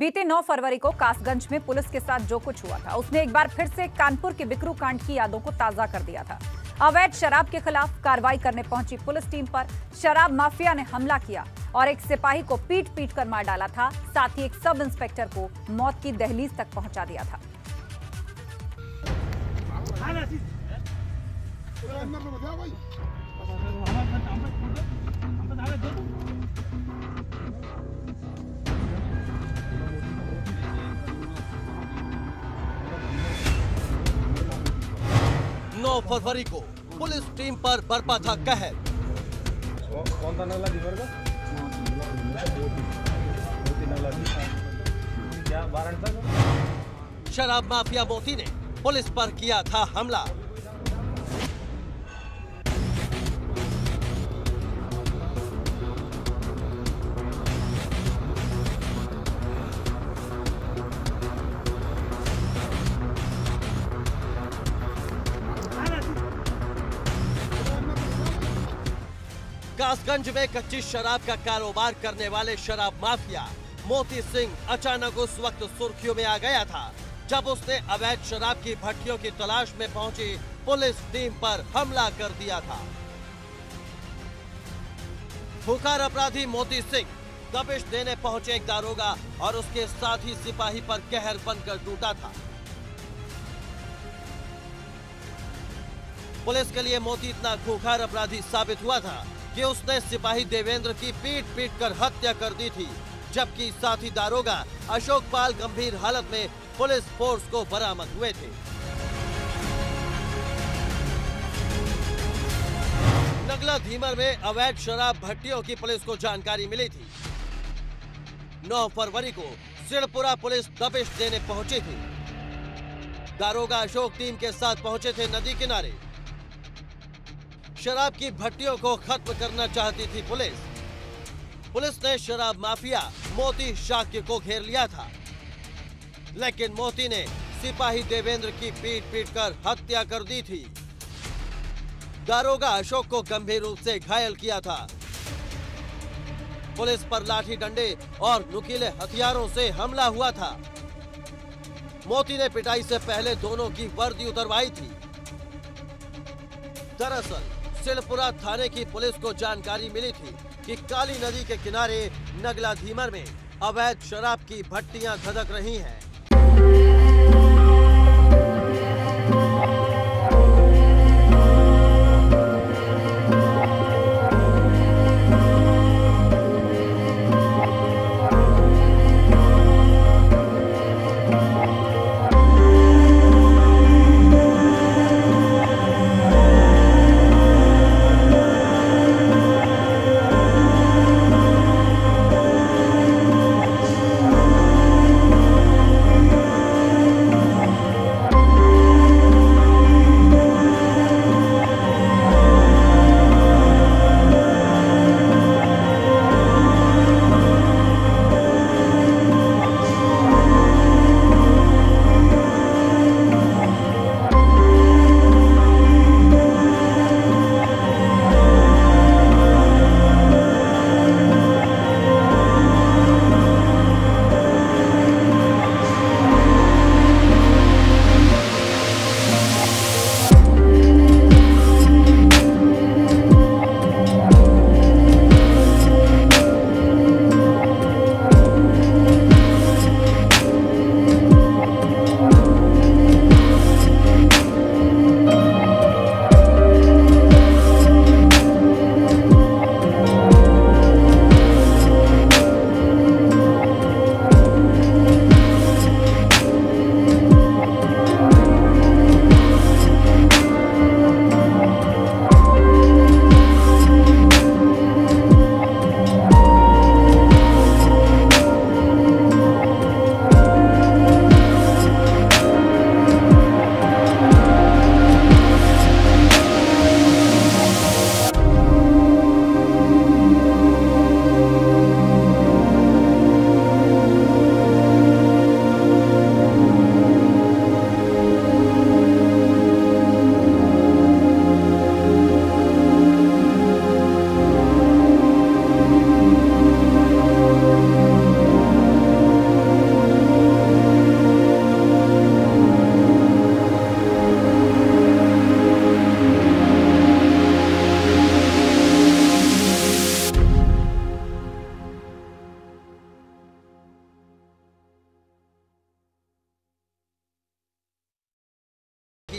बीते 9 फरवरी को कासगंज में पुलिस के साथ जो कुछ हुआ था उसने एक बार फिर से कानपुर के बिकरू कांड की यादों को ताजा कर दिया था। अवैध शराब के खिलाफ कार्रवाई करने पहुंची पुलिस टीम पर शराब माफिया ने हमला किया और एक सिपाही को पीट पीट कर मार डाला था, साथ ही एक सब इंस्पेक्टर को मौत की दहलीज तक पहुंचा दिया था। फरवरी को पुलिस टीम पर बरपा था कहर। कौन था नगला धीमर का? क्या वारंट था? शराब माफिया मोती ने पुलिस पर किया था हमला। कासगंज में कच्ची शराब का कारोबार करने वाले शराब माफिया मोती सिंह अचानक उस वक्त सुर्खियों में आ गया था जब उसने अवैध शराब की भट्टियों की तलाश में पहुंची पुलिस टीम पर हमला कर दिया था। खुखार अपराधी मोती सिंह दबिश देने पहुंचे एक दारोगा और उसके साथ ही सिपाही पर कहर बनकर टूटा था। पुलिस के लिए मोती इतना खुखार अपराधी साबित हुआ था कि उसने सिपाही देवेंद्र की पीट पीट कर हत्या कर दी थी, जबकि साथी दारोगा अशोक पाल गंभीर हालत में पुलिस फोर्स को बरामद हुए थे। नगला धीमर में अवैध शराब भट्टियों की पुलिस को जानकारी मिली थी। 9 फरवरी को सिड़पुरा पुलिस दबिश देने पहुंची थी। दारोगा अशोक टीम के साथ पहुंचे थे। नदी किनारे शराब की भट्टियों को खत्म करना चाहती थी पुलिस ने शराब माफिया मोती शाक्य को घेर लिया था, लेकिन मोती ने सिपाही देवेंद्र की पीट पीट कर हत्या कर दी थी। दारोगा अशोक को गंभीर रूप से घायल किया था। पुलिस पर लाठी डंडे और नुकीले हथियारों से हमला हुआ था। मोती ने पिटाई से पहले दोनों की वर्दी उतरवाई थी। दरअसल सिड़पुरा थाने की पुलिस को जानकारी मिली थी कि काली नदी के किनारे नगला धीमर में अवैध शराब की भट्टियां धधक रही हैं।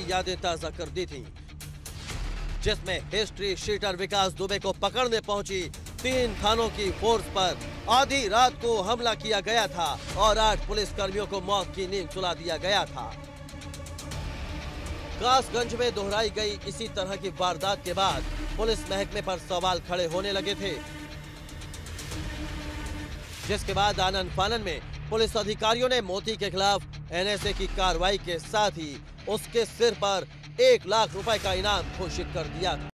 यादें ताजा कर दी थी, जिसमें हिस्ट्री शीटर विकास दुबे को पकड़ने पहुंची 3 थानों की फोर्स पर आधी रात को हमला किया गया था और 8 पुलिसकर्मियों को मौत की नींद सुला दिया गया था। कासगंज में दोहराई गई इसी तरह की वारदात के बाद पुलिस महकमे पर सवाल खड़े होने लगे थे, जिसके बाद आनन फानन में पुलिस अधिकारियों ने मोती के खिलाफ एनएसए की कार्रवाई के साथ ही उसके सिर पर 1 लाख रुपए का इनाम घोषित कर दिया था।